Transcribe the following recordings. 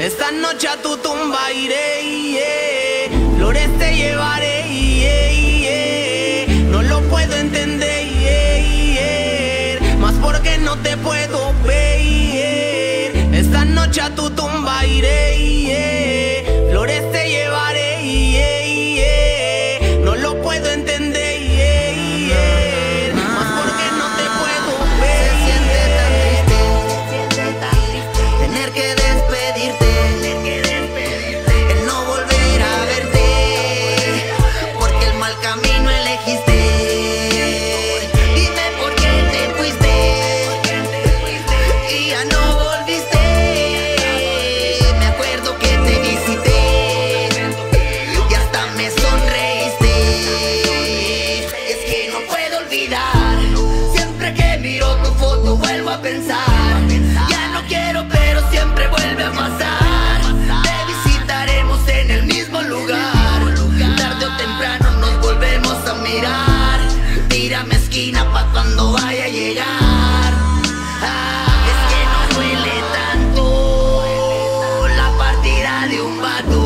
Esta noche a tu tumba iré, flores te llevaré, no lo puedo entender, más porque no te puedo ver. Esta noche a tu tumba iré, flores te llevaré, no lo puedo entender, más porque no te puedo ver. Se siente tan triste tener que despedirte, el no volver a verte, porque el mal camino elegiste. Dime por qué te fuiste y ya no volviste. Me acuerdo que te visité y hasta me sonreíste. Es que no puedo olvidar, siempre que miro tu foto vuelvo a pensar. Ya no quiero, pero siempre vuelve a pasar. Te visitaremos en el mismo lugar, tarde o temprano nos volvemos a mirar. Tírame esquina pa' cuando vaya a llegar. Es que no duele tanto la partida de un vato,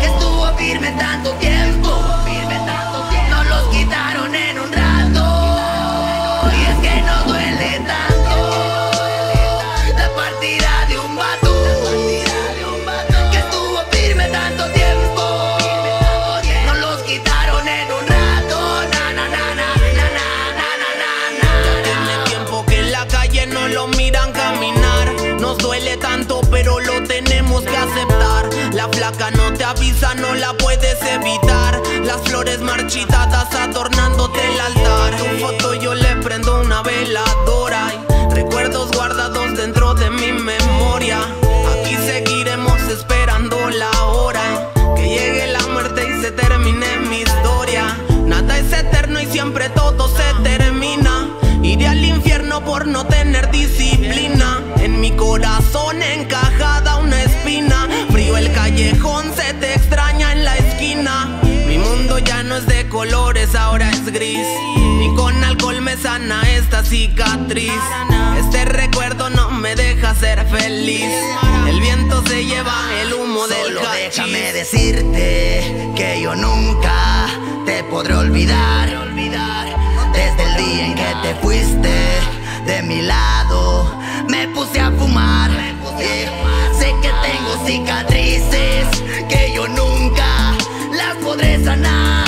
que estuvo firme tanto tiempo, no los quitaron en un rato. Y es que no duele tanto la partida de un vato, que estuvo firme tanto tiempo, no los quitaron en un rato. Na, na, na, na, na, na, na, na, na. Tiene tiempo que en la calle no lo miran caminar. Nos duele tanto, pero lo tenemos que aceptar. La flaca no te avisa, no la puedes evitar. Las flores marchitadas adornándote el altar. Tu foto yo le prendo una veladora. Hay recuerdos guardados dentro de mi memoria. Aquí seguiremos esperando la hora que llegue la muerte y se termine mi historia. Nada es eterno y siempre todo se termina. Iré al infierno por no tener disciplina. En mi corazón encajada una espina. Frío el callejón, se te extraña en la esquina. Mi mundo ya no es de colores, ahora es gris. Ni con alcohol me sana esta cicatriz. Este recuerdo no me deja ser feliz. El viento se lleva el humo del cachis. Déjame decirte que yo nunca te podré olvidar. Desde el día en que te fuiste de mi lado, me puse a fumar. Sé que tengo cicatrices que yo nunca las podré sanar.